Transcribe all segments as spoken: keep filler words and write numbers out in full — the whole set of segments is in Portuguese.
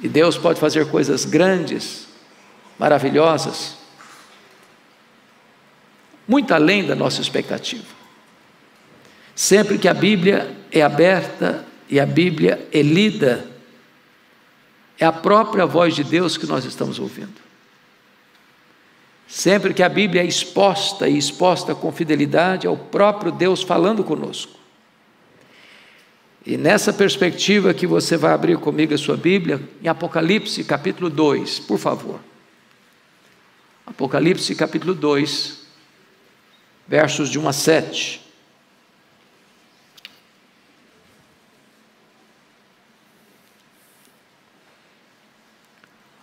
E Deus pode fazer coisas grandes, maravilhosas, muito além da nossa expectativa. Sempre que a Bíblia é aberta e a Bíblia é lida, é a própria voz de Deus que nós estamos ouvindo. Sempre que a Bíblia é exposta e exposta com fidelidade, é o próprio Deus falando conosco. E nessa perspectiva que você vai abrir comigo a sua Bíblia, em Apocalipse capítulo dois, por favor. Apocalipse capítulo dois, versos de um a sete.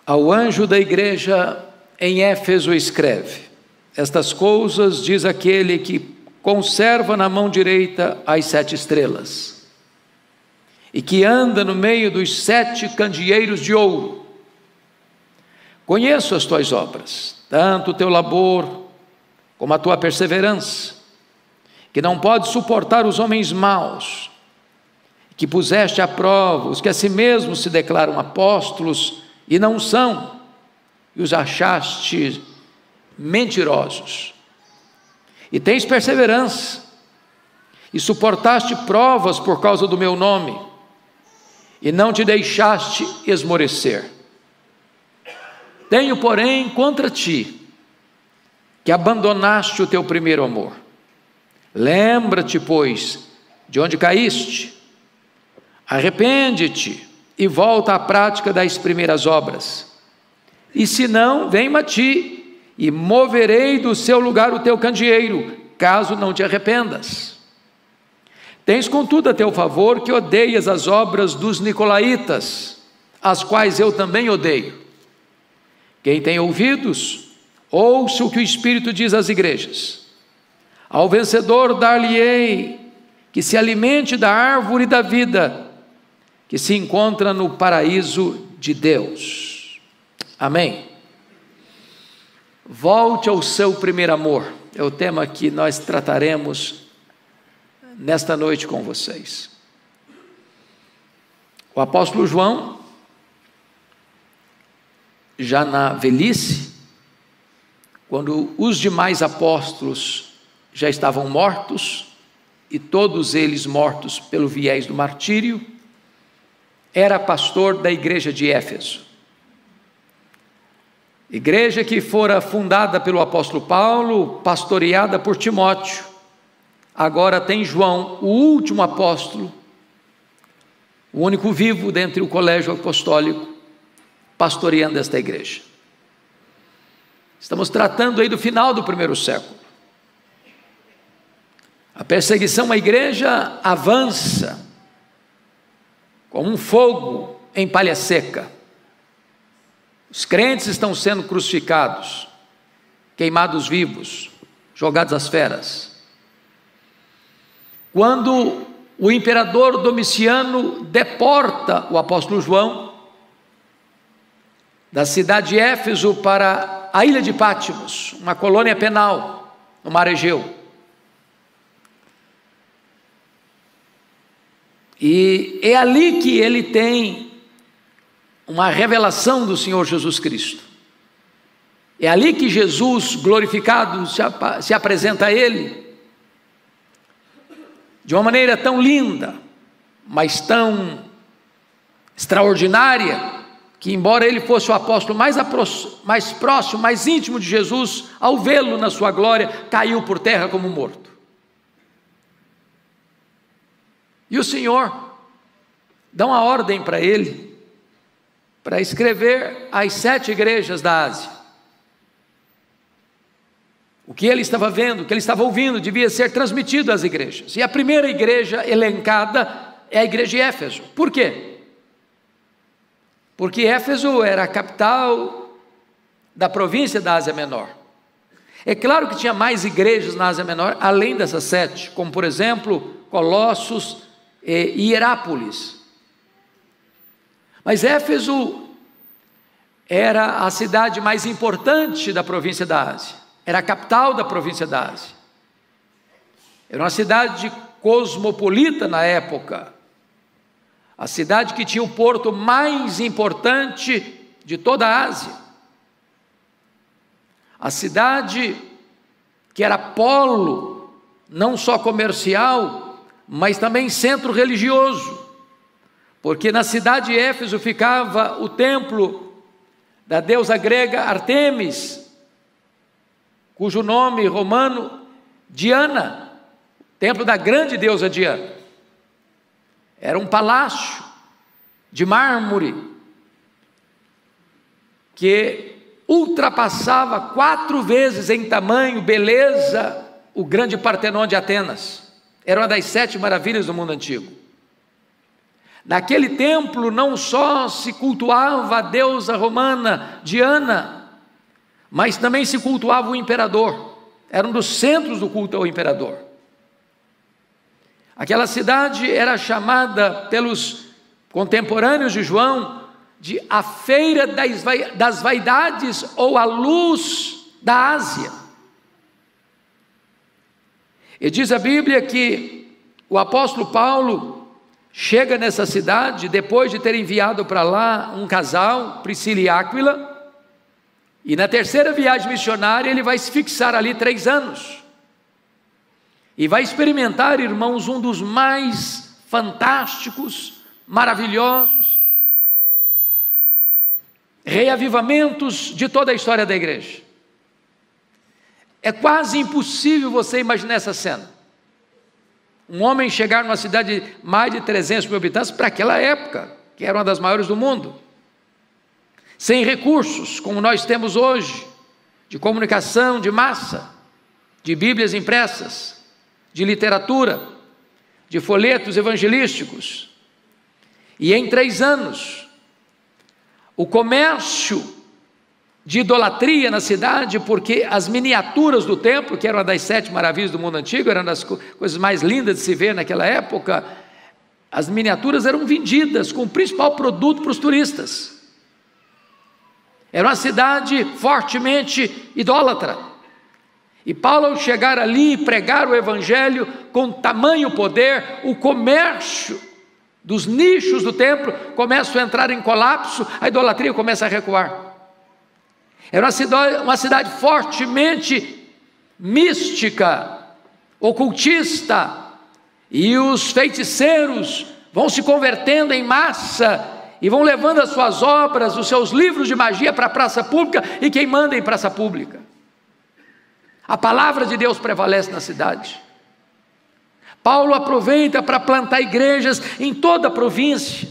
Ao anjo da igreja em Éfeso escreve: estas coisas diz aquele que conserva na mão direita as sete estrelas e que anda no meio dos sete candeeiros de ouro. Conheço as tuas obras, tanto o teu labor como a tua perseverança, que não podes suportar os homens maus, que puseste à prova os que a si mesmos se declaram apóstolos e não são, e os achaste mentirosos. E tens perseverança, e suportaste provas por causa do meu nome, e não te deixaste esmorecer. Tenho, porém, contra ti, que abandonaste o teu primeiro amor. Lembra-te, pois, de onde caíste, arrepende-te, e volta à prática das primeiras obras. E se não, vem-me a ti, e moverei do seu lugar o teu candeeiro, caso não te arrependas. Tens contudo a teu favor que odeias as obras dos Nicolaitas, as quais eu também odeio. Quem tem ouvidos, ouça o que o Espírito diz às igrejas. Ao vencedor dar-lhe-ei que se alimente da árvore da vida, que se encontra no paraíso de Deus. Amém. Volte ao seu primeiro amor, é o tema que nós trataremos nesta noite com vocês. O apóstolo João, já na velhice, quando os demais apóstolos já estavam mortos, e todos eles mortos pelo viés do martírio, era pastor da igreja de Éfeso, igreja que fora fundada pelo apóstolo Paulo, pastoreada por Timóteo. Agora tem João, o último apóstolo, o único vivo dentre o colégio apostólico, pastoreando esta igreja. Estamos tratando aí do final do primeiro século. A perseguição à igreja avança como um fogo em palha seca. Os crentes estão sendo crucificados, queimados vivos, jogados às feras. Quando o imperador Domiciano deporta o apóstolo João da cidade de Éfeso para a ilha de Patmos, uma colônia penal no mar Egeu, e é ali que ele tem uma revelação do Senhor Jesus Cristo. É ali que Jesus glorificado se, ap se apresenta a ele, de uma maneira tão linda, mas tão extraordinária, que embora ele fosse o apóstolo mais, mais próximo, mais íntimo de Jesus, ao vê-lo na sua glória, caiu por terra como morto. E o Senhor dá uma ordem para ele, para escrever as sete igrejas da Ásia. O que ele estava vendo, o que ele estava ouvindo, devia ser transmitido às igrejas. E a primeira igreja elencada é a igreja de Éfeso. Por quê? Porque Éfeso era a capital da província da Ásia Menor. É claro que tinha mais igrejas na Ásia Menor, além dessas sete, como por exemplo, Colossos e Herápolis. Mas Éfeso era a cidade mais importante da província da Ásia, era a capital da província da Ásia, era uma cidade cosmopolita na época, a cidade que tinha o porto mais importante de toda a Ásia, a cidade que era polo, não só comercial, mas também centro religioso, porque na cidade de Éfeso ficava o templo da deusa grega Artemis, cujo nome romano, Diana, templo da grande deusa Diana. Era um palácio de mármore que ultrapassava quatro vezes em tamanho, beleza, o grande Partenon de Atenas. Era uma das sete maravilhas do mundo antigo. Naquele templo não só se cultuava a deusa romana Diana, mas também se cultuava o imperador. Era um dos centros do culto ao imperador. Aquela cidade era chamada pelos contemporâneos de João de a feira das, vai, das vaidades ou a luz da Ásia. E diz a Bíblia que o apóstolo Paulo chega nessa cidade depois de ter enviado para lá um casal, Priscila e Áquila, e na terceira viagem missionária ele vai se fixar ali três anos. E vai experimentar, irmãos, um dos mais fantásticos, maravilhosos reavivamentos de toda a história da igreja. É quase impossível você imaginar essa cena. Um homem chegar numa cidade de mais de trezentos mil habitantes, para aquela época, que era uma das maiores do mundo, sem recursos, como nós temos hoje, de comunicação, de massa, de bíblias impressas, de literatura, de folhetos evangelísticos, e em três anos, o comércio de idolatria na cidade, porque as miniaturas do templo, que eram uma das sete maravilhas do mundo antigo, eram das co- coisas mais lindas de se ver naquela época, as miniaturas eram vendidas como principal produto para os turistas. Era uma cidade fortemente idólatra. E Paulo, ao chegar ali e pregar o evangelho com tamanho poder, o comércio dos nichos do templo começa a entrar em colapso, a idolatria começa a recuar. Era uma cidade, uma cidade fortemente mística, ocultista, e os feiticeiros vão se convertendo em massa e vão levando as suas obras, os seus livros de magia para a praça pública e quem manda em praça pública. A palavra de Deus prevalece na cidade. Paulo aproveita para plantar igrejas em toda a província,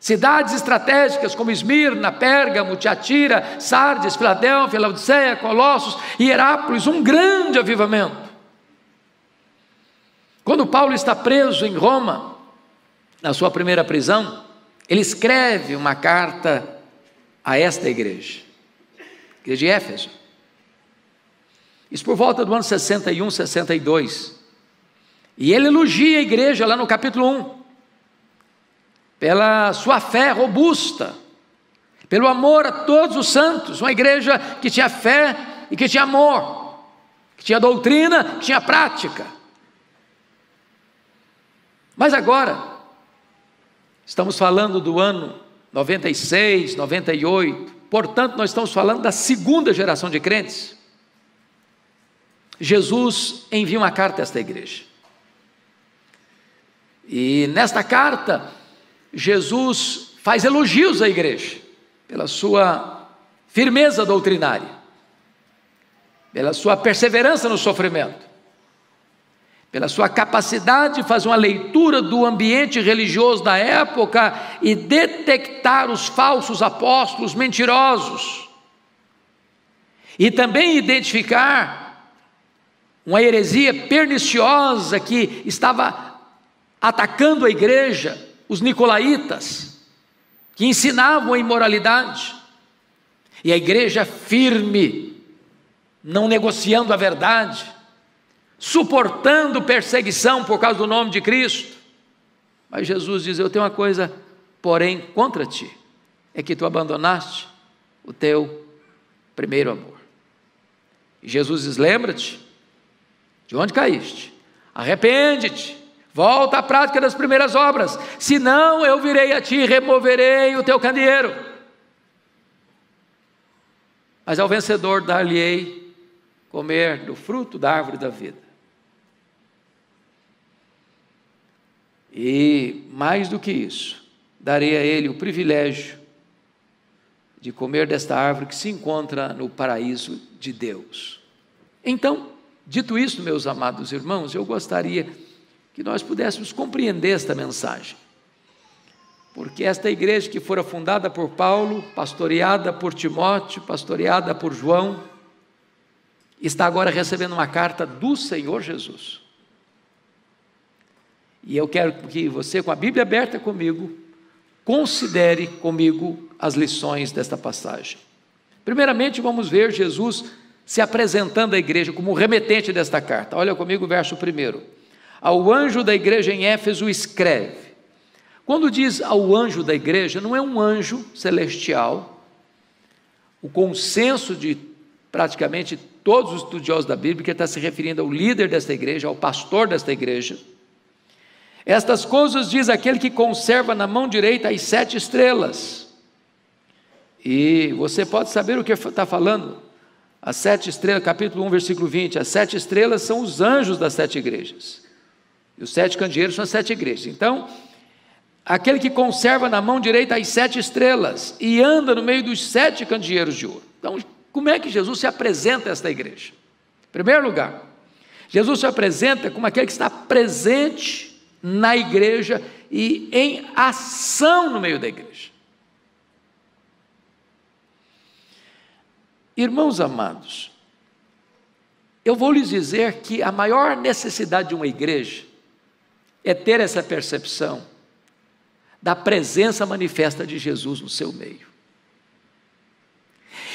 cidades estratégicas como Esmirna, Pérgamo, Tiatira, Sardes, Filadélfia, Laodiceia, Colossos e Herápolis, um grande avivamento. Quando Paulo está preso em Roma, na sua primeira prisão, ele escreve uma carta a esta igreja, igreja de Éfeso. Isso por volta do ano sessenta e um, sessenta e dois, e ele elogia a igreja lá no capítulo um, pela sua fé robusta, pelo amor a todos os santos, uma igreja que tinha fé e que tinha amor, que tinha doutrina, que tinha prática. Mas agora, estamos falando do ano noventa e seis, noventa e oito, portanto nós estamos falando da segunda geração de crentes. Jesus envia uma carta a esta igreja, e nesta carta, Jesus faz elogios à igreja, pela sua firmeza doutrinária, pela sua perseverança no sofrimento, pela sua capacidade de fazer uma leitura do ambiente religioso da época, e detectar os falsos apóstolos mentirosos, e também identificar uma heresia perniciosa que estava atacando a igreja, os Nicolaitas, que ensinavam a imoralidade, e a igreja firme, não negociando a verdade, suportando perseguição por causa do nome de Cristo. Mas Jesus diz: eu tenho uma coisa, porém, contra ti, é que tu abandonaste o teu primeiro amor. E Jesus diz: lembra-te de onde caíste, arrepende-te, Volta à prática das primeiras obras, senão eu virei a ti e removerei o teu candeeiro. Mas ao vencedor dar-lhe-ei comer do fruto da árvore da vida. E mais do que isso, darei a ele o privilégio de comer desta árvore que se encontra no paraíso de Deus. Então, dito isso, meus amados irmãos, eu gostaria que nós pudéssemos compreender esta mensagem, porque esta igreja que fora fundada por Paulo, pastoreada por Timóteo, pastoreada por João, está agora recebendo uma carta do Senhor Jesus. E eu quero que você, com a Bíblia aberta comigo, considere comigo as lições desta passagem. Primeiramente, vamos ver Jesus se apresentando à igreja como remetente desta carta. Olha comigo o verso primeiro. Ao anjo da igreja em Éfeso escreve. Quando diz ao anjo da igreja, não é um anjo celestial. O consenso de praticamente todos os estudiosos da Bíblia, que está se referindo ao líder desta igreja, ao pastor desta igreja. Estas coisas diz aquele que conserva na mão direita as sete estrelas. E você pode saber o que está falando. As sete estrelas, capítulo um, versículo vinte, as sete estrelas são os anjos das sete igrejas. E os sete candeeiros são as sete igrejas. Então, aquele que conserva na mão direita as sete estrelas e anda no meio dos sete candeeiros de ouro. Então, como é que Jesus se apresenta a esta igreja? Em primeiro lugar, Jesus se apresenta como aquele que está presente na igreja e em ação no meio da igreja. Irmãos amados, eu vou lhes dizer que a maior necessidade de uma igreja é ter essa percepção da presença manifesta de Jesus no seu meio.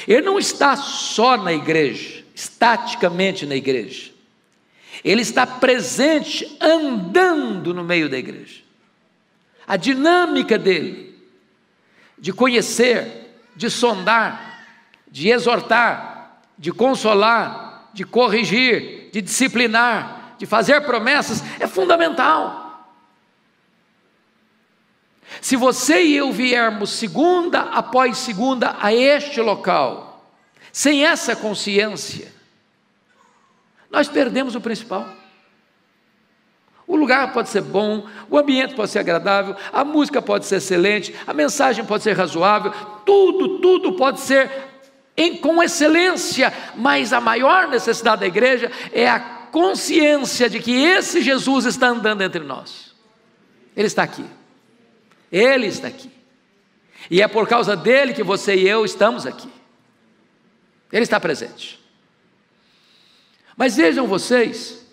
Ele não está só na igreja, estaticamente na igreja. Ele está presente andando no meio da igreja. A dinâmica dele, de conhecer, de sondar, de exortar, de consolar, de corrigir, de disciplinar, de fazer promessas, é fundamental. Se você e eu viermos segunda após segunda a este local, sem essa consciência, nós perdemos o principal. O lugar pode ser bom, o ambiente pode ser agradável, a música pode ser excelente, a mensagem pode ser razoável, tudo, tudo pode ser em, com excelência, mas a maior necessidade da igreja é a consciência de que esse Jesus está andando entre nós. Ele está aqui. Ele está aqui. E é por causa dele que você e eu estamos aqui. Ele está presente. Mas vejam vocês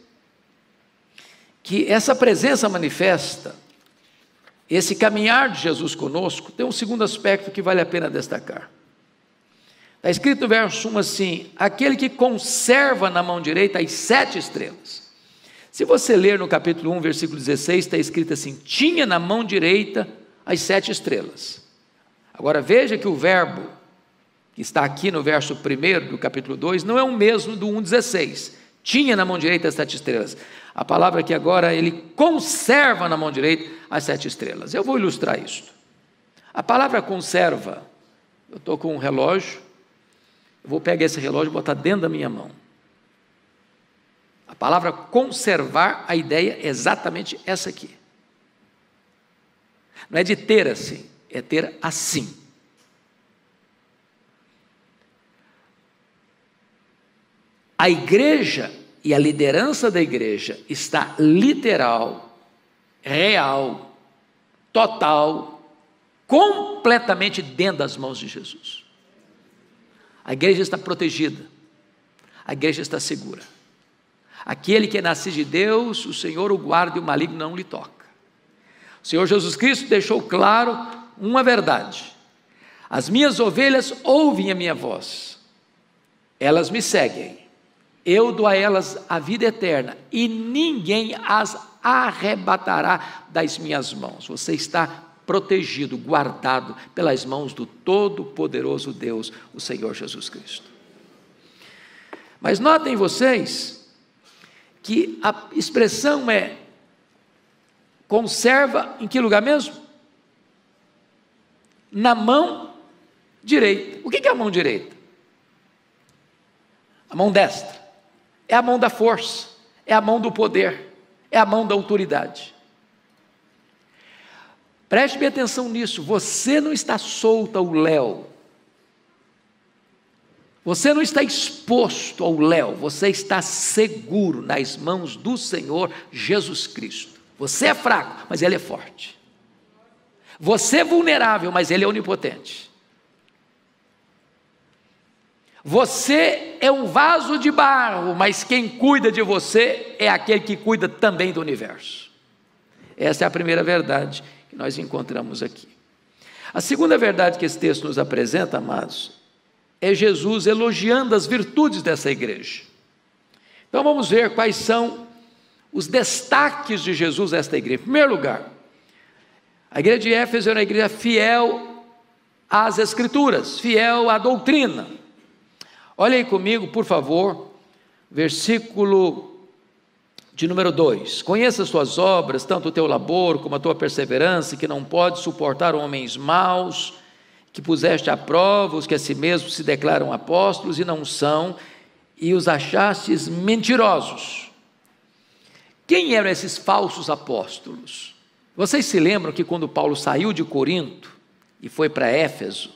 que essa presença manifesta, esse caminhar de Jesus conosco, tem um segundo aspecto que vale a pena destacar. Está escrito no verso um assim, aquele que conserva na mão direita as sete estrelas. Se você ler no capítulo um, versículo dezesseis, está escrito assim, tinha na mão direita as sete estrelas. Agora veja que o verbo que está aqui no verso primeiro do capítulo dois, não é o mesmo do um dezesseis, tinha na mão direita as sete estrelas, a palavra que agora ele conserva na mão direita as sete estrelas. Eu vou ilustrar isso. A palavra conserva, eu estou com um relógio, eu vou pegar esse relógio e botar dentro da minha mão. A palavra conservar, a ideia é exatamente essa aqui, não é de ter assim, é ter assim. A igreja e a liderança da igreja está literal, real, total, completamente dentro das mãos de Jesus. A igreja está protegida, a igreja está segura. Aquele que é nascido de Deus, o Senhor o guarda e o maligno não lhe toca. O Senhor Jesus Cristo deixou claro uma verdade. As minhas ovelhas ouvem a minha voz, elas me seguem. Eu dou a elas a vida eterna e ninguém as arrebatará das minhas mãos. Você está protegido, guardado pelas mãos do Todo-Poderoso Deus, o Senhor Jesus Cristo. Mas notem vocês que a expressão é conserva em que lugar mesmo? Na mão direita. O que é a mão direita? A mão destra. É a mão da força, é a mão do poder, é a mão da autoridade. Preste bem atenção nisso, você não está solto ao léu, você não está exposto ao léu, você está seguro nas mãos do Senhor Jesus Cristo. Você é fraco, mas Ele é forte. Você é vulnerável, mas Ele é onipotente. Você é um vaso de barro, mas quem cuida de você é aquele que cuida também do universo. Essa é a primeira verdade que nós encontramos aqui. A segunda verdade que esse texto nos apresenta, amados, é Jesus elogiando as virtudes dessa igreja. Então vamos ver quais são os destaques de Jesus nesta igreja. Em primeiro lugar, a igreja de Éfeso era uma igreja fiel às Escrituras, fiel à doutrina. Olha aí comigo, por favor, versículo de número dois. Conheça as tuas obras, tanto o teu labor como a tua perseverança, que não pode suportar homens maus, que puseste à prova os que a si mesmos se declaram apóstolos e não são, e os achastes mentirosos. Quem eram esses falsos apóstolos? Vocês se lembram que quando Paulo saiu de Corinto e foi para Éfeso,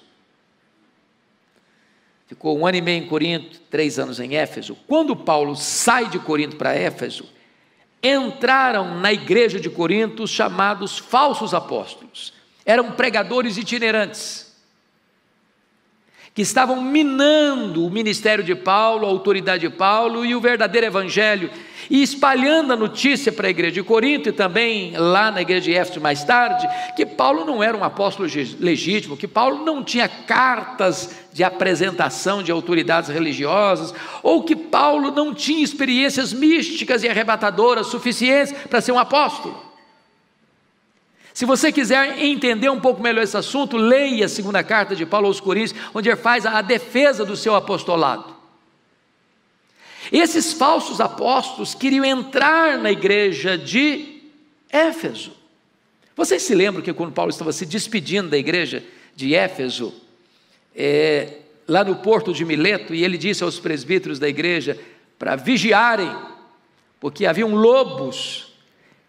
ficou um ano e meio em Corinto, três anos em Éfeso, quando Paulo sai de Corinto para Éfeso, entraram na igreja de Corinto os chamados falsos apóstolos, eram pregadores itinerantes, que estavam minando o ministério de Paulo, a autoridade de Paulo e o verdadeiro evangelho, e espalhando a notícia para a igreja de Corinto e também lá na igreja de Éfeso mais tarde, que Paulo não era um apóstolo legítimo, que Paulo não tinha cartas de apresentação de autoridades religiosas, ou que Paulo não tinha experiências místicas e arrebatadoras suficientes para ser um apóstolo. Se você quiser entender um pouco melhor esse assunto, leia a segunda carta de Paulo aos Coríntios, onde ele faz a defesa do seu apostolado. Esses falsos apóstolos queriam entrar na igreja de Éfeso. Vocês se lembram que quando Paulo estava se despedindo da igreja de Éfeso, é, lá no porto de Mileto, e ele disse aos presbíteros da igreja para vigiarem, porque haviam lobos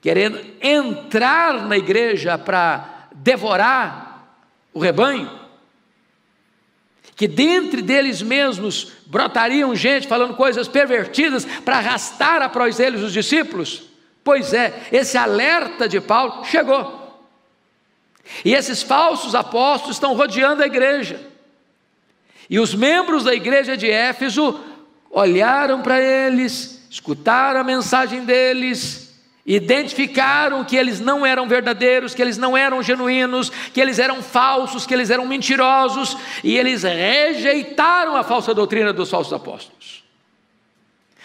querendo entrar na igreja para devorar o rebanho, que dentre deles mesmos brotariam gente falando coisas pervertidas para arrastar após deles os discípulos. Pois é, esse alerta de Paulo chegou, e esses falsos apóstolos estão rodeando a igreja, e os membros da igreja de Éfeso olharam para eles, escutaram a mensagem deles, identificaram que eles não eram verdadeiros, que eles não eram genuínos, que eles eram falsos, que eles eram mentirosos, e eles rejeitaram a falsa doutrina dos falsos apóstolos.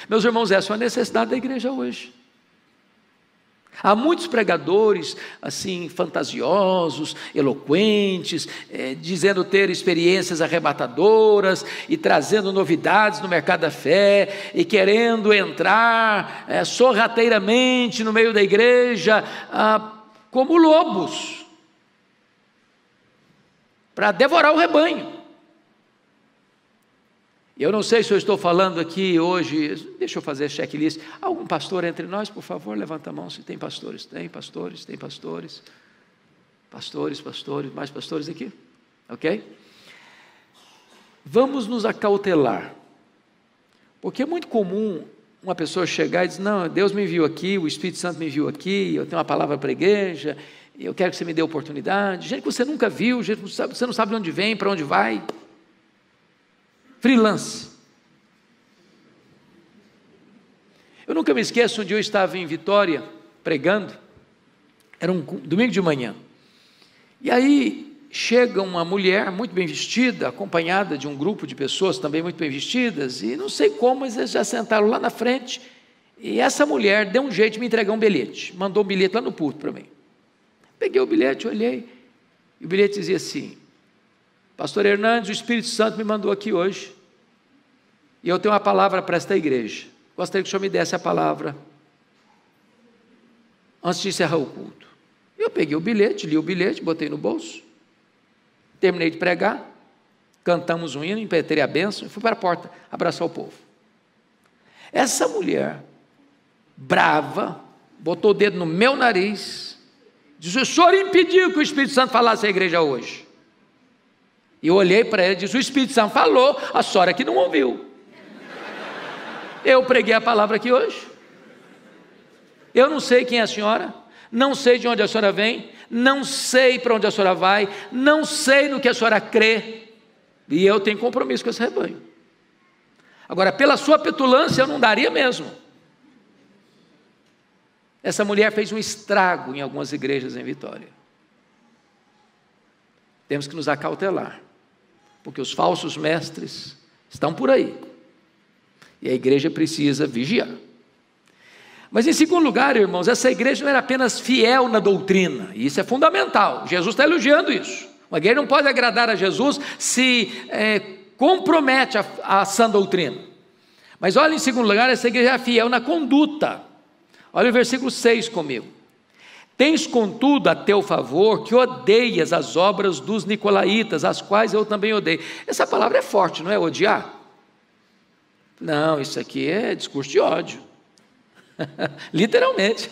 Meus irmãos, essa é uma necessidade da igreja hoje. Há muitos pregadores, assim, fantasiosos, eloquentes, é, dizendo ter experiências arrebatadoras e trazendo novidades no mercado da fé e querendo entrar é, sorrateiramente no meio da igreja ah, como lobos para devorar o rebanho. Eu não sei se eu estou falando aqui hoje, deixa eu fazer checklist, algum pastor entre nós, por favor, levanta a mão, se tem pastores, tem pastores, tem pastores, pastores, pastores, mais pastores aqui, ok? Vamos nos acautelar, porque é muito comum uma pessoa chegar e dizer, não, Deus me enviou aqui, o Espírito Santo me enviou aqui, eu tenho uma palavra para a igreja, eu quero que você me dê oportunidade, gente que você nunca viu, gente que você não sabe de onde vem, para onde vai, freelance. Eu nunca me esqueço, um dia eu estava em Vitória, pregando, era um domingo de manhã, e aí chega uma mulher muito bem vestida, acompanhada de um grupo de pessoas também muito bem vestidas, e não sei como, mas eles já sentaram lá na frente, e essa mulher deu um jeito de me entregar um bilhete, mandou um bilhete lá no púlpito para mim. Peguei o bilhete, olhei, e o bilhete dizia assim: Pastor Hernandes, o Espírito Santo me mandou aqui hoje, e eu tenho uma palavra para esta igreja, gostaria que o senhor me desse a palavra antes de encerrar o culto. Eu peguei o bilhete, li o bilhete, botei no bolso, terminei de pregar, cantamos um hino, impetrei a bênção, fui para a porta abraçar o povo. Essa mulher, brava, botou o dedo no meu nariz, disse: o senhor impediu que o Espírito Santo falasse à igreja hoje. E eu olhei para ela e disse: o Espírito Santo falou, a senhora que não ouviu. Eu preguei a palavra aqui hoje. Eu não sei quem é a senhora, não sei de onde a senhora vem, não sei para onde a senhora vai, não sei no que a senhora crê, e eu tenho compromisso com esse rebanho. Agora, pela sua petulância, eu não daria mesmo. Essa mulher fez um estrago em algumas igrejas em Vitória. Temos que nos acautelar, porque os falsos mestres estão por aí, e a igreja precisa vigiar. Mas em segundo lugar, irmãos, essa igreja não era apenas fiel na doutrina, e isso é fundamental, Jesus está elogiando isso. Uma igreja não pode agradar a Jesus se é, compromete a, a sã doutrina. Mas olha, em segundo lugar, essa igreja era fiel na conduta. Olha o versículo seis comigo: tens contudo a teu favor que odeias as obras dos Nicolaitas, as quais eu também odeio. Essa palavra é forte, não é? Odiar? Não, isso aqui é discurso de ódio, literalmente.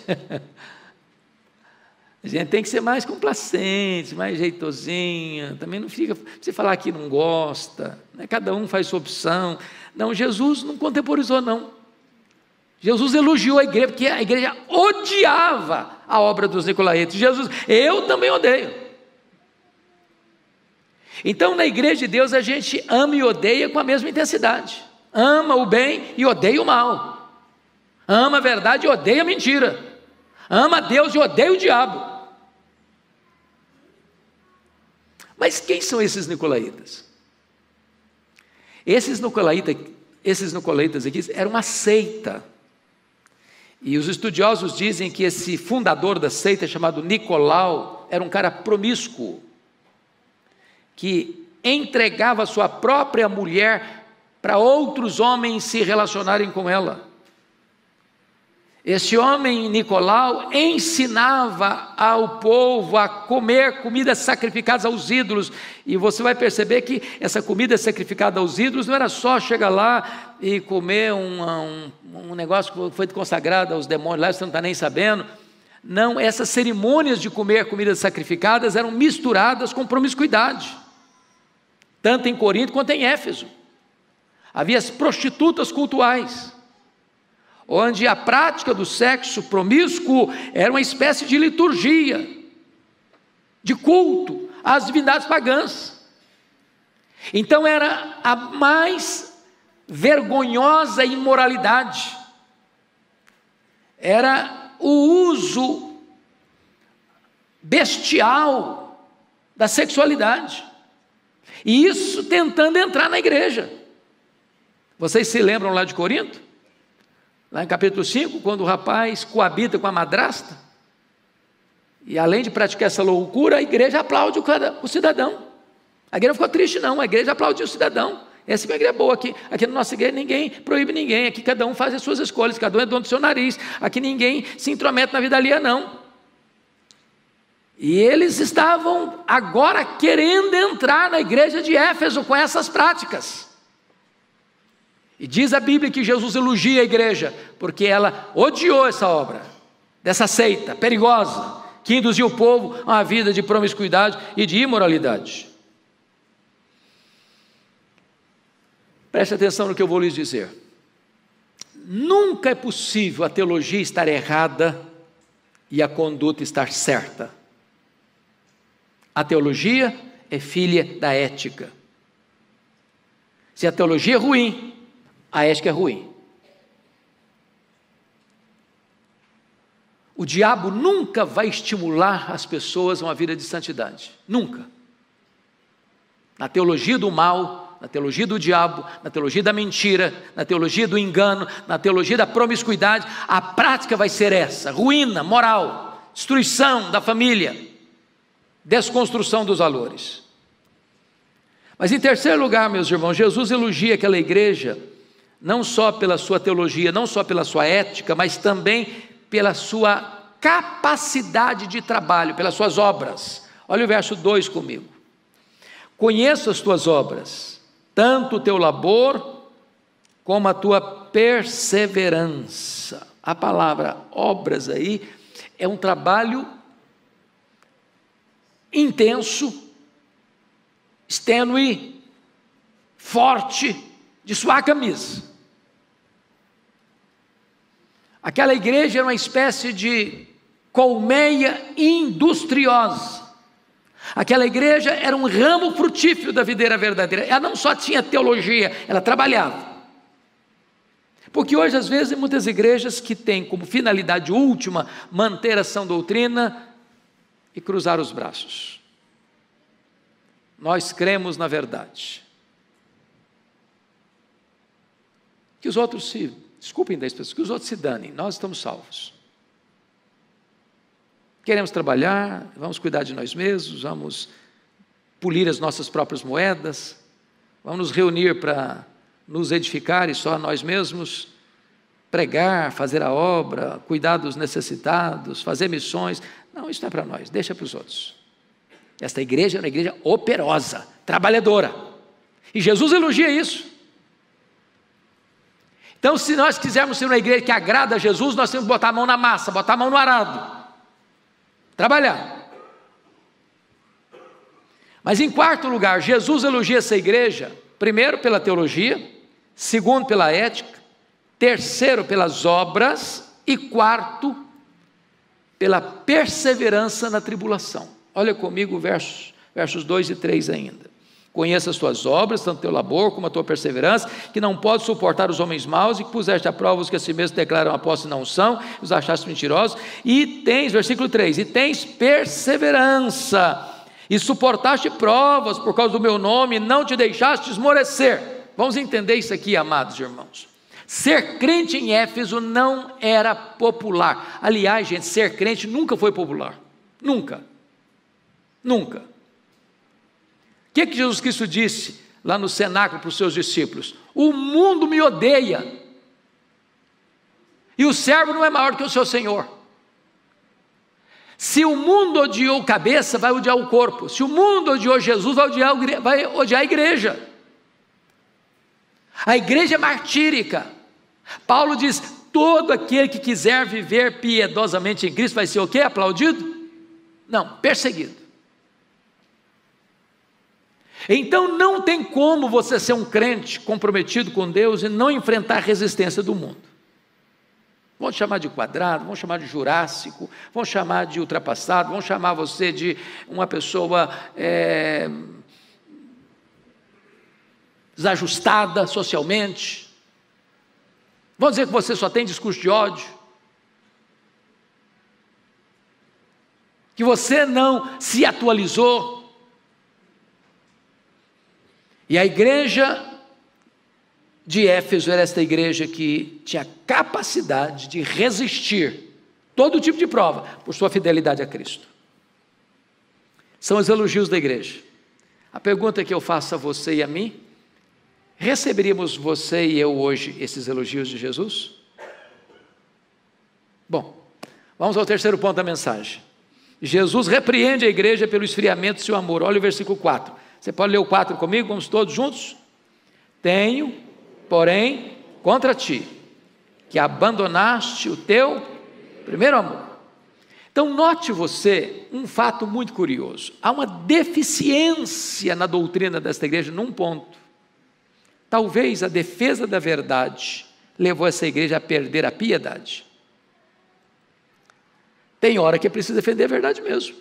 A gente tem que ser mais complacente, mais jeitosinha, também não fica, você falar que não gosta, né? Cada um faz sua opção. Não, Jesus não contemporizou não, Jesus elogiou a igreja, porque a igreja odiava a obra dos Nicolaitas. Jesus, eu também odeio. Então, na igreja de Deus, a gente ama e odeia com a mesma intensidade, ama o bem e odeia o mal, ama a verdade e odeia a mentira, ama a Deus e odeia o diabo. Mas quem são esses Nicolaitas? Esses Nicolaitas, esses Nicolaitas aqui eram uma seita, e os estudiosos dizem que esse fundador da seita, chamado Nicolau, era um cara promíscuo, que entregava sua própria mulher para outros homens se relacionarem com ela. Esse homem Nicolau ensinava ao povo a comer comidas sacrificadas aos ídolos, e você vai perceber que essa comida sacrificada aos ídolos não era só chegar lá e comer uma, um, um negócio que foi consagrado aos demônios lá, você não está nem sabendo. Não, essas cerimônias de comer comidas sacrificadas eram misturadas com promiscuidade, tanto em Corinto quanto em Éfeso. Havia as prostitutas cultuais, onde a prática do sexo promíscuo era uma espécie de liturgia, de culto às divindades pagãs. Então era a mais vergonhosa imoralidade, era o uso bestial da sexualidade, e isso tentando entrar na igreja. Vocês se lembram lá de Corinto? Lá em capítulo cinco, quando o rapaz coabita com a madrasta, e além de praticar essa loucura, a igreja aplaude o cidadão. A igreja não ficou triste não, a igreja aplaudiu o cidadão. Essa é uma igreja boa aqui, aqui na nossa igreja ninguém proíbe ninguém, aqui cada um faz as suas escolhas, cada um é dono do seu nariz, aqui ninguém se intromete na vida alheia não. E eles estavam agora querendo entrar na igreja de Éfeso com essas práticas. E diz a Bíblia que Jesus elogia a igreja, porque ela odiou essa obra, dessa seita perigosa, que induziu o povo a uma vida de promiscuidade e de imoralidade. Preste atenção no que eu vou lhes dizer. Nunca é possível a teologia estar errada e a conduta estar certa. A teologia é filha da ética. Se a teologia é ruim, a ética é ruim. O diabo nunca vai estimular as pessoas a uma vida de santidade, nunca. Na teologia do mal, na teologia do diabo, na teologia da mentira, na teologia do engano, na teologia da promiscuidade, a prática vai ser essa: ruína moral, destruição da família, desconstrução dos valores. Mas em terceiro lugar, meus irmãos, Jesus elogia aquela igreja não só pela sua teologia, não só pela sua ética, mas também pela sua capacidade de trabalho, pelas suas obras. Olha o verso dois comigo. Conheço as tuas obras, tanto o teu labor, como a tua perseverança. A palavra obras aí é um trabalho intenso, extenue, forte, de suar a camisa. Aquela igreja era uma espécie de colmeia industriosa. Aquela igreja era um ramo frutífero da videira verdadeira. Ela não só tinha teologia, ela trabalhava. Porque hoje, às vezes, tem muitas igrejas que têm como finalidade última manter a sã doutrina e cruzar os braços. Nós cremos na verdade. Que os outros se, desculpem das pessoas, que os outros se danem, nós estamos salvos. Queremos trabalhar, vamos cuidar de nós mesmos, vamos polir as nossas próprias moedas, vamos nos reunir para nos edificar e só nós mesmos, pregar, fazer a obra, cuidar dos necessitados, fazer missões. Não, isso não é para nós, deixa para os outros. Esta igreja é uma igreja operosa, trabalhadora, e Jesus elogia isso. Então, se nós quisermos ser uma igreja que agrada a Jesus, nós temos que botar a mão na massa, botar a mão no arado, trabalhar. Mas em quarto lugar, Jesus elogia essa igreja, primeiro pela teologia, segundo pela ética, terceiro pelas obras e quarto pela perseverança na tribulação. Olha comigo versos, versos dois e três ainda. Conheça as tuas obras, tanto o teu labor como a tua perseverança, que não pode suportar os homens maus e que puseste à prova os que a si mesmos declaram apóstolos e não são, os achaste mentirosos, e tens, versículo três, e tens perseverança, e suportaste provas por causa do meu nome, não te deixaste esmorecer. Vamos entender isso aqui, amados irmãos. Ser crente em Éfeso não era popular. Aliás, gente, ser crente nunca foi popular. Nunca. Nunca. O que, que Jesus Cristo disse lá no cenáculo para os seus discípulos? O mundo me odeia. E o servo não é maior que o seu senhor. Se o mundo odiou cabeça, vai odiar o corpo. Se o mundo odiou Jesus, vai odiar, vai odiar a igreja. A igreja é martírica. Paulo diz, todo aquele que quiser viver piedosamente em Cristo vai ser o quê? Aplaudido? Não, perseguido. Então não tem como você ser um crente comprometido com Deus e não enfrentar a resistência do mundo. Vão te chamar de quadrado, vão chamar de jurássico, vão chamar de ultrapassado, vão chamar você de uma pessoa... É... desajustada socialmente, vão dizer que você só tem discurso de ódio, que você não se atualizou, e a igreja de Éfeso era esta igreja que tinha capacidade de resistir todo tipo de prova, por sua fidelidade a Cristo. São os elogios da igreja. A pergunta que eu faço a você e a mim: receberíamos você e eu hoje esses elogios de Jesus? Bom, vamos ao terceiro ponto da mensagem. Jesus repreende a igreja pelo esfriamento do seu amor. Olha o versículo quatro. Você pode ler o quatro comigo? Vamos todos juntos? Tenho, porém, contra ti, que abandonaste o teu primeiro amor. Então note você um fato muito curioso. Há uma deficiência na doutrina desta igreja num ponto. Talvez a defesa da verdade levou essa igreja a perder a piedade. Tem hora que é preciso defender a verdade mesmo.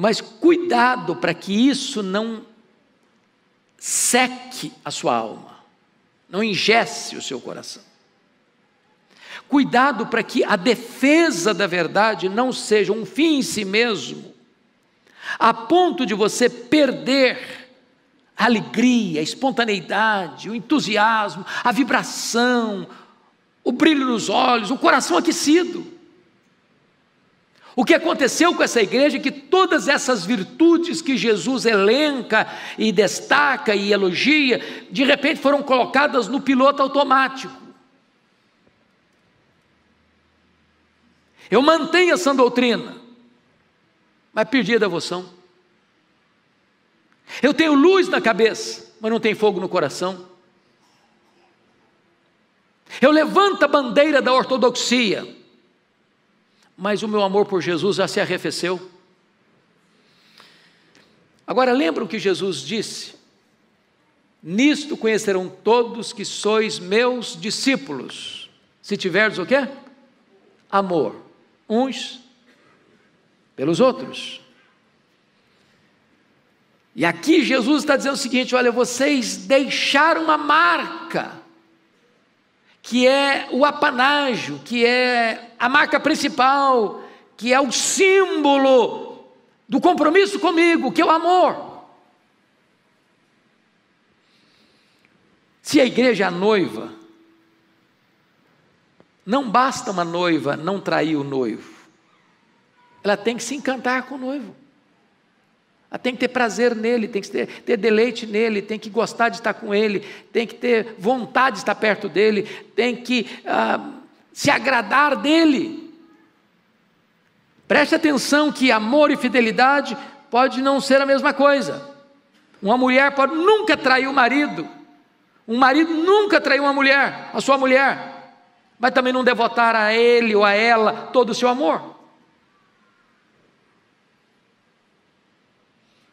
Mas cuidado para que isso não seque a sua alma, não engesse o seu coração. Cuidado para que a defesa da verdade não seja um fim em si mesmo, a ponto de você perder a alegria, a espontaneidade, o entusiasmo, a vibração, o brilho nos olhos, o coração aquecido. O que aconteceu com essa igreja é que todas essas virtudes que Jesus elenca e destaca e elogia, de repente foram colocadas no piloto automático. Eu mantenho essa doutrina, mas perdi a devoção. Eu tenho luz na cabeça, mas não tenho fogo no coração. Eu levanto a bandeira da ortodoxia, mas o meu amor por Jesus já se arrefeceu. Agora lembra o que Jesus disse? Nisto conhecerão todos que sois meus discípulos, se tiverdes o quê? Amor, uns pelos outros. E aqui Jesus está dizendo o seguinte: olha, vocês deixaram uma marca, que é o apanágio, que é a marca principal, que é o símbolo do compromisso comigo, que é o amor. Se a igreja é a noiva, não basta uma noiva não trair o noivo, ela tem que se encantar com o noivo, ela tem que ter prazer nele, tem que ter, ter deleite nele, tem que gostar de estar com ele, tem que ter vontade de estar perto dele, tem que ah, se agradar dele. Preste atenção que amor e fidelidade pode não ser a mesma coisa. Uma mulher pode nunca trair o marido, um marido nunca traiu uma mulher, a sua mulher, mas também não devotar a ele ou a ela todo o seu amor.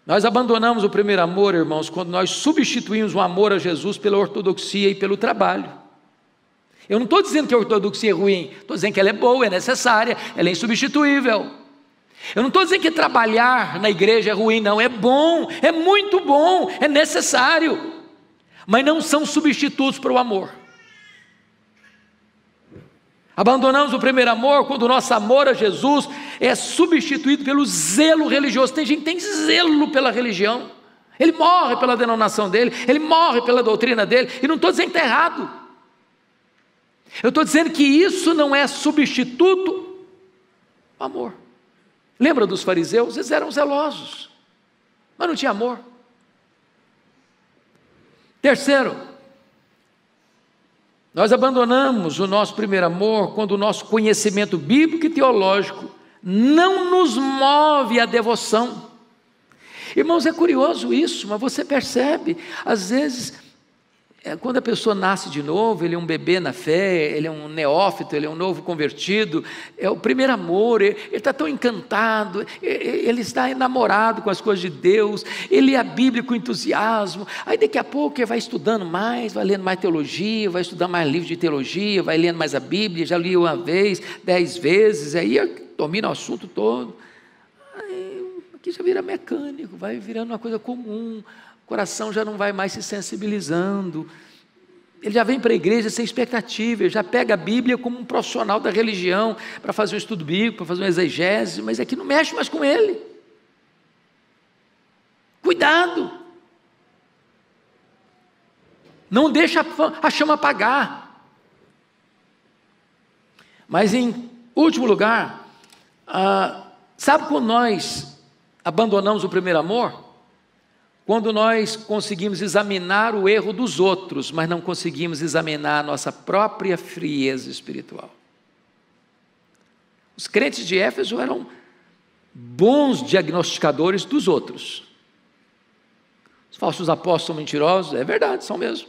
Nós abandonamos o primeiro amor, irmãos, quando nós substituímos o amor a Jesus pela ortodoxia e pelo trabalho. Eu não estou dizendo que a ortodoxia é ruim, estou dizendo que ela é boa, é necessária, ela é insubstituível. Eu não estou dizendo que trabalhar na igreja é ruim, não, é bom, é muito bom, é necessário, mas não são substitutos para o amor. Abandonamos o primeiro amor quando o nosso amor a Jesus é substituído pelo zelo religioso. Tem gente que tem zelo pela religião, ele morre pela denominação dele, ele morre pela doutrina dele, e não estou dizendo que está errado, eu estou dizendo que isso não é substituto ao amor. Lembra dos fariseus? Eles eram zelosos, mas não tinha amor. Terceiro, nós abandonamos o nosso primeiro amor quando o nosso conhecimento bíblico e teológico não nos move à devoção. Irmãos, é curioso isso, mas você percebe, às vezes, é, quando a pessoa nasce de novo, ele é um bebê na fé, ele é um neófito, ele é um novo convertido, é o primeiro amor, ele está tão encantado, ele, ele está enamorado com as coisas de Deus, ele lê a Bíblia com entusiasmo, aí daqui a pouco ele vai estudando mais, vai lendo mais teologia, vai estudando mais livros de teologia, vai lendo mais a Bíblia, já li uma vez, dez vezes, aí domina o assunto todo, aí, aqui já vira mecânico, vai virando uma coisa comum, o coração já não vai mais se sensibilizando, ele já vem para a igreja sem expectativa, ele já pega a Bíblia como um profissional da religião, para fazer um estudo bíblico, para fazer uma exegese, mas aqui não mexe mais com ele. Cuidado, não deixa a chama apagar. Mas em último lugar, ah, sabe quando nós abandonamos o primeiro amor? Quando nós conseguimos examinar o erro dos outros, mas não conseguimos examinar a nossa própria frieza espiritual. Os crentes de Éfeso eram bons diagnosticadores dos outros. Os falsos apóstolos são mentirosos, é verdade, são mesmo.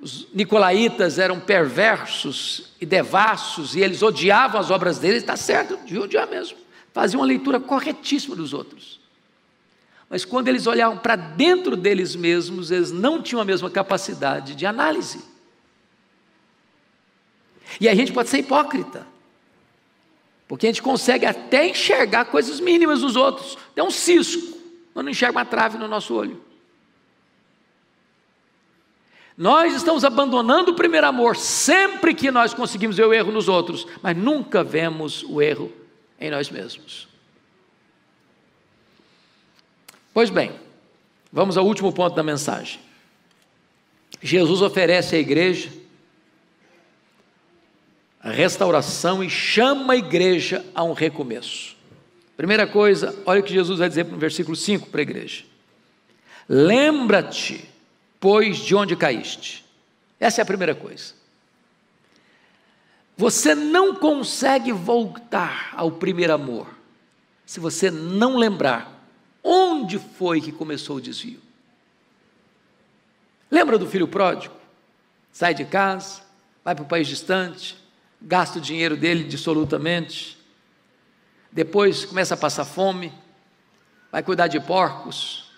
Os nicolaitas eram perversos e devassos, e eles odiavam as obras deles, está certo, de odiar mesmo. Faziam uma leitura corretíssima dos outros. Mas quando eles olhavam para dentro deles mesmos, eles não tinham a mesma capacidade de análise. E a gente pode ser hipócrita, porque a gente consegue até enxergar coisas mínimas nos outros, tem um cisco, mas não enxerga uma trave no nosso olho. Nós estamos abandonando o primeiro amor sempre que nós conseguimos ver o erro nos outros, mas nunca vemos o erro em nós mesmos. Pois bem, vamos ao último ponto da mensagem. Jesus oferece à igreja a restauração e chama a igreja a um recomeço. Primeira coisa, olha o que Jesus vai dizer no versículo cinco para a igreja: lembra-te, pois, de onde caíste. Essa é a primeira coisa. Você não consegue voltar ao primeiro amor se você não lembrar onde foi que começou o desvio. Lembra do filho pródigo? Sai de casa, vai para um país distante, gasta o dinheiro dele dissolutamente, depois começa a passar fome, vai cuidar de porcos.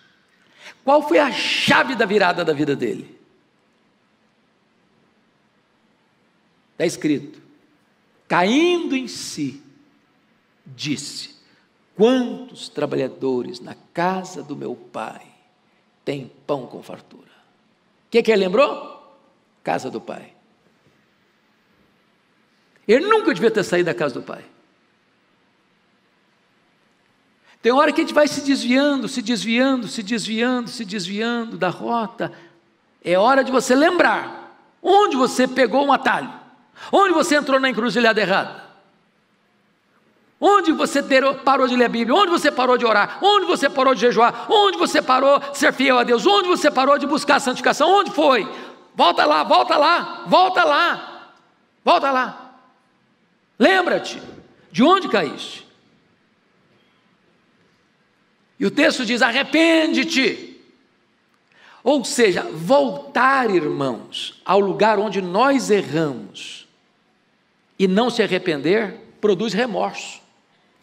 Qual foi a chave da virada da vida dele? Está escrito, caindo em si, disse, quantos trabalhadores na casa do meu pai têm pão com fartura? O que, que ele lembrou? Casa do pai. Ele nunca devia ter saído da casa do pai. Tem hora que a gente vai se desviando, se desviando, se desviando, se desviando da rota. É hora de você lembrar onde você pegou um atalho, onde você entrou na encruzilhada errada, onde você parou de ler a Bíblia, onde você parou de orar, onde você parou de jejuar, onde você parou de ser fiel a Deus, onde você parou de buscar a santificação, onde foi? Volta lá, volta lá, volta lá, volta lá, lembra-te de onde caíste. E o texto diz, arrepende-te, ou seja, voltar, irmãos, ao lugar onde nós erramos, e não se arrepender, produz remorso,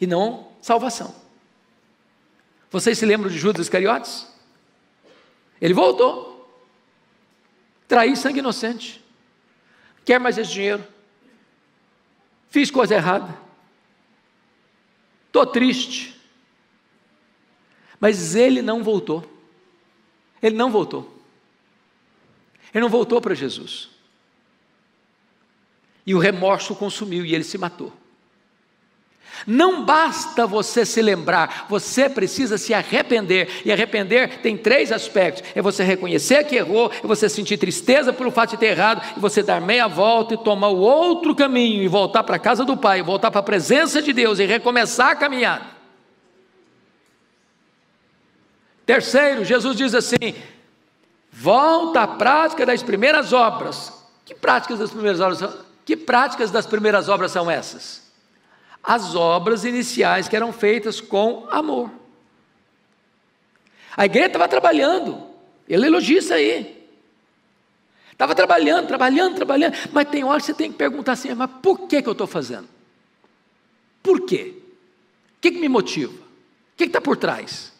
e não salvação. Vocês se lembram de Judas Iscariotes? Ele voltou, traiu sangue inocente, quer mais esse dinheiro, fiz coisa errada, estou triste. Mas ele não voltou, ele não voltou, ele não voltou para Jesus, e o remorso o consumiu, e ele se matou. Não basta você se lembrar, você precisa se arrepender, e arrepender tem três aspectos, é você reconhecer que errou, é você sentir tristeza pelo fato de ter errado, é você dar meia volta e tomar o outro caminho, e voltar para a casa do Pai, voltar para a presença de Deus, e recomeçar a caminhada. Terceiro, Jesus diz assim, volta à prática das primeiras obras. Que práticas das primeiras obras são, que práticas das primeiras obras são essas? As obras iniciais que eram feitas com amor. A igreja estava trabalhando, ele elogia isso aí, estava trabalhando, trabalhando, trabalhando, mas tem hora que você tem que perguntar assim, mas por que, que eu estou fazendo? Por quê? O que, que me motiva? O que está por trás?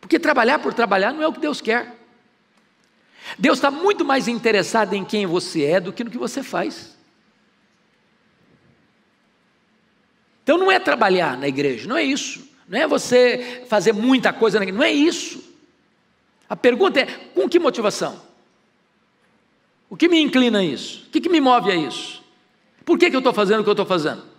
Porque trabalhar por trabalhar não é o que Deus quer. Deus está muito mais interessado em quem você é do que no que você faz. Então não é trabalhar na igreja, não é isso. Não é você fazer muita coisa na igreja, não é isso. A pergunta é, com que motivação? O que me inclina a isso? O que, que me move a isso? Por que, que eu estou fazendo o que eu estou fazendo?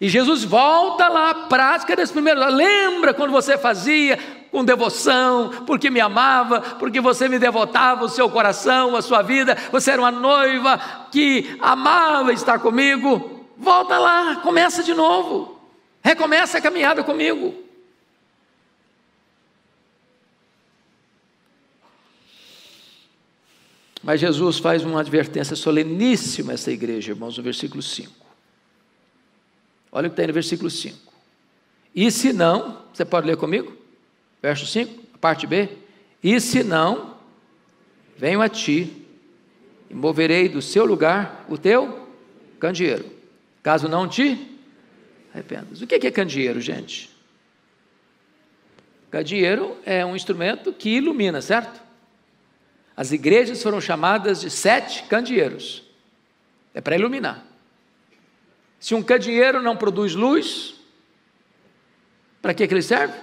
E Jesus volta lá à prática das primeiras, lembra quando você fazia com devoção, porque me amava, porque você me devotava o seu coração, a sua vida, você era uma noiva que amava estar comigo, volta lá, começa de novo, recomeça a caminhada comigo. Mas Jesus faz uma advertência soleníssima a essa igreja, irmãos, no versículo cinco. Olha o que está aí no versículo cinco, e se não, você pode ler comigo? Verso cinco, parte B, e se não, venho a ti, e moverei do seu lugar o teu candeeiro, caso não te arrependas. O que é candeeiro, gente? Candeeiro é um instrumento que ilumina, certo? As igrejas foram chamadas de sete candeeiros, é para iluminar. Se um candeeiro não produz luz, para que que ele serve?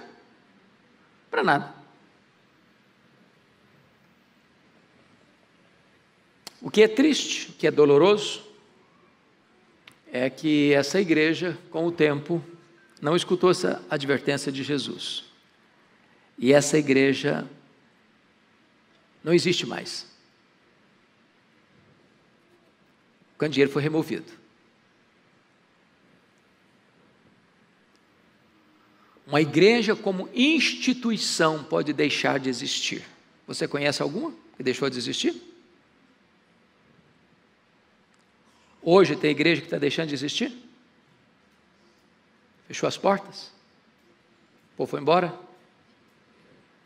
Para nada. O que é triste, o que é doloroso, é que essa igreja, com o tempo, não escutou essa advertência de Jesus. E essa igreja não existe mais. O candeeiro foi removido. Uma igreja como instituição pode deixar de existir. Você conhece alguma que deixou de existir? Hoje tem igreja que está deixando de existir? Fechou as portas? O povo foi embora?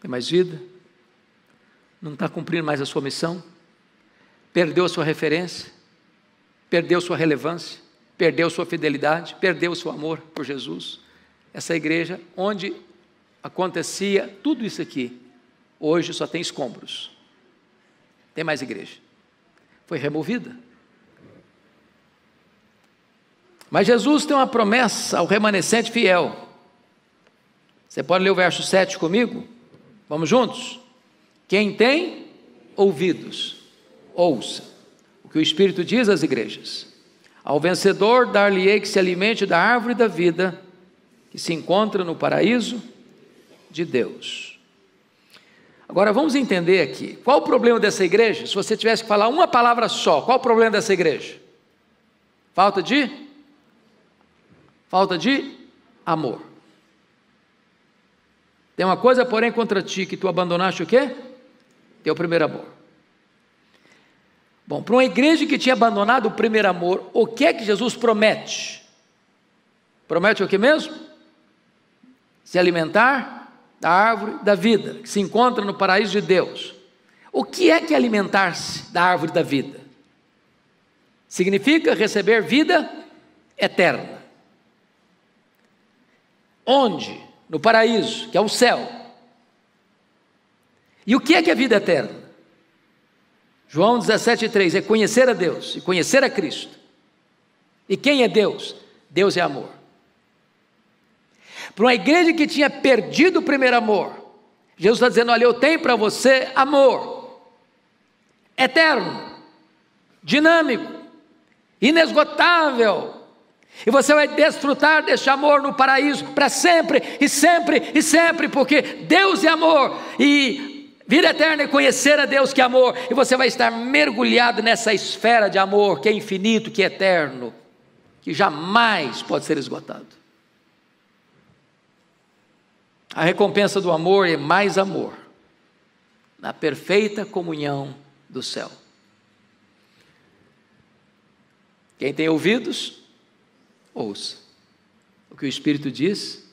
Tem mais vida? Não está cumprindo mais a sua missão? Perdeu a sua referência? Perdeu sua relevância? Perdeu sua fidelidade? Perdeu o seu amor por Jesus? Essa igreja onde acontecia tudo isso aqui, hoje só tem escombros. Tem mais igreja. Foi removida. Mas Jesus tem uma promessa ao remanescente fiel. Você pode ler o verso sete comigo? Vamos juntos? Quem tem ouvidos, ouça o que o Espírito diz às igrejas. Ao vencedor dar-lhe-ei que se alimente da árvore da vida, que se encontra no paraíso de Deus. Agora vamos entender aqui, qual o problema dessa igreja? Se você tivesse que falar uma palavra só, qual o problema dessa igreja? Falta de... Falta de amor. Tem uma coisa, porém, contra ti, que tu abandonaste o quê? Teu primeiro amor. Bom, para uma igreja que tinha abandonado o primeiro amor, o que é que Jesus promete? Promete o que mesmo? Se alimentar da árvore da vida, que se encontra no paraíso de Deus. O que é que é alimentar-se da árvore da vida? Significa receber vida eterna. Onde? No paraíso, que é o céu. E o que é que é vida eterna? João dezessete, três, é conhecer a Deus e conhecer a Cristo. E quem é Deus? Deus é amor. Para uma igreja que tinha perdido o primeiro amor, Jesus está dizendo, olha, eu tenho para você amor eterno, dinâmico, inesgotável, e você vai desfrutar deste amor no paraíso para sempre, e sempre, e sempre, porque Deus é amor, e vida eterna é conhecer a Deus que é amor, e você vai estar mergulhado nessa esfera de amor, que é infinito, que é eterno, que jamais pode ser esgotado. A recompensa do amor é mais amor, na perfeita comunhão do céu. Quem tem ouvidos, ouça o que o Espírito diz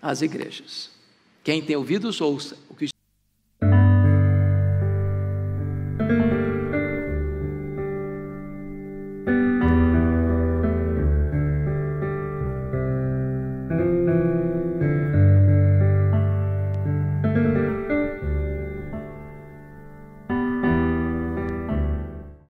às igrejas. Quem tem ouvidos, ouça o que o